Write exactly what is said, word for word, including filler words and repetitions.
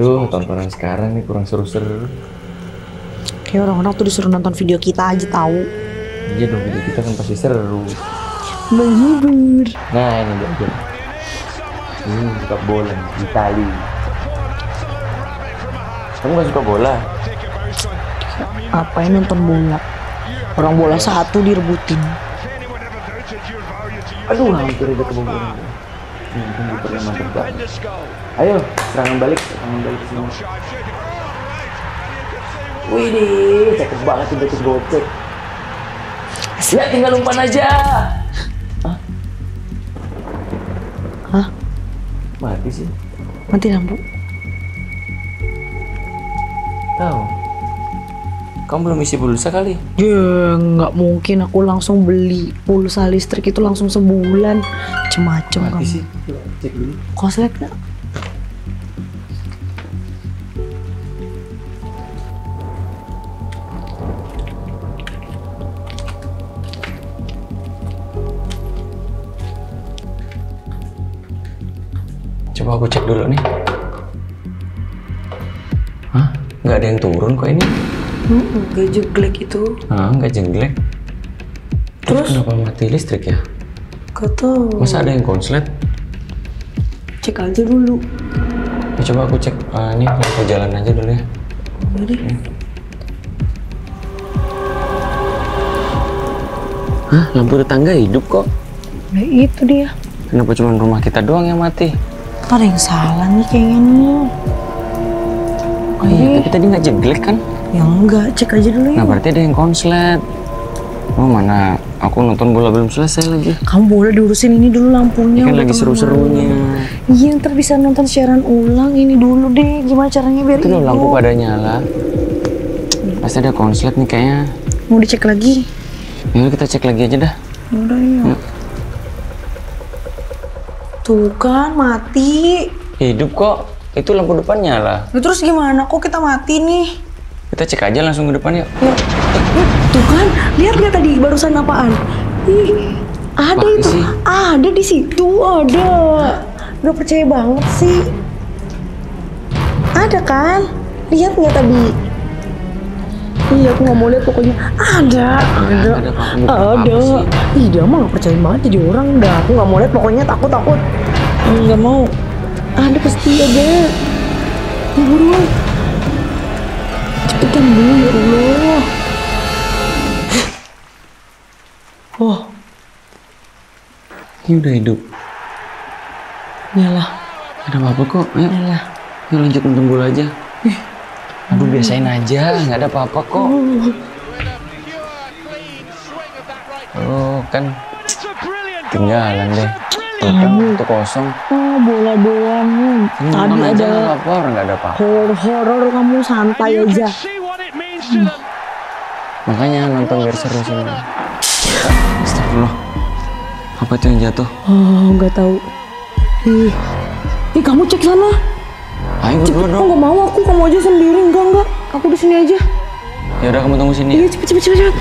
Aduh, tontonan sekarang nih kurang seru-seru. Kayak orang-orang tuh disuruh nonton video kita aja tahu. Iya dong, video kita kan pasti seru. Menghibur. Nah ini dia aja. Ini suka bola Itali. Kamu gak suka bola? Apain nonton bola? Orang bola satu direbutin. Aduh, hampir ada kebobolan. Ayo, serangan balik, serangan balik semua. Wih, cakep banget tuh betul gocek. Ya, tinggal umpan aja. Hah? Hah? Mati sih. Mati lampu. Tahu? Kamu belum isi pulsa kali? Ya, nggak mungkin. Aku langsung beli pulsa listrik itu langsung sebulan. Macem-macem kamu. Mati sih. Cek dulu. Koslek nggak? Coba aku cek dulu nih. Hah? Nggak ada yang turun kok ini? Hmm, nggak jeglek itu. Ah, nggak jeglek. Terus, Terus kenapa mati listrik ya? Nggak tahu. Masa ada yang konslet? Cek aja dulu. Ya, coba aku cek. Uh, ini aku jalan aja dulu ya. Jadi. Ya. Hah? Lampu tetangga hidup kok? Nah itu dia. Kenapa cuma rumah kita doang yang mati? Ada yang salah nih kayaknya nih. Oh iya, tapi tadi nggak jeglek kan? Ya enggak, cek aja dulu ya. Nah berarti ada yang konslet. Oh mana, aku nonton bola belum selesai lagi. Kamu boleh diurusin ini dulu lampunya. Ini kan lagi seru-serunya. Iya, ntar bisa nonton siaran ulang ini dulu deh. Gimana caranya biar itu? Itu lampu pada nyala. Pasti ada konslet nih kayaknya. Mau dicek lagi? Ya kita cek lagi aja dah. Udah ya. Ya. Tuh kan, mati. Hidup kok, itu lampu depan nyala. Nah, terus gimana kok kita mati nih? Kita cek aja langsung ke depan yuk. Ya. Tuh kan, lihat-lihat tadi barusan apaan. Ih, ada mati itu, sih. Ada di situ, ada. Gak percaya banget sih. Ada kan? Lihat nggak tadi? Iya, aku nggak mau lihat pokoknya. Ada, ada, ada. ada. Ih, dia mah nggak percaya banget jadi orang dah. Aku nggak mau lihat pokoknya, takut takut. Nggak mau. Ada pasti ada. Ya, buruan. Cepetan dulu ya Allah. Oh, ini udah hidup. Nyala. Ada apa-apa kok? Ayo. Nyala. Yuk lanjut nonton bola aja. Ih. Aduh, biasain aja, nggak ada apa-apa kok. Oh, kan tinggalan deh. Tuh kan, tuh kosong. Oh, bola doang. Tadi ada lapor, nggak ada apa-apa. Horor-horor kamu santai aja. Hmm. Makanya nonton biar seru sih. Astagfirullah. Apa itu yang jatuh? Oh, nggak tahu. Ih, ih kamu cek sana. Ayo berdua dong. Nggak mau aku, kamu aja sendiri. Enggak enggak, aku di sini aja. Ya udah kamu tunggu sini. Iya cepet cepet cepet cepet.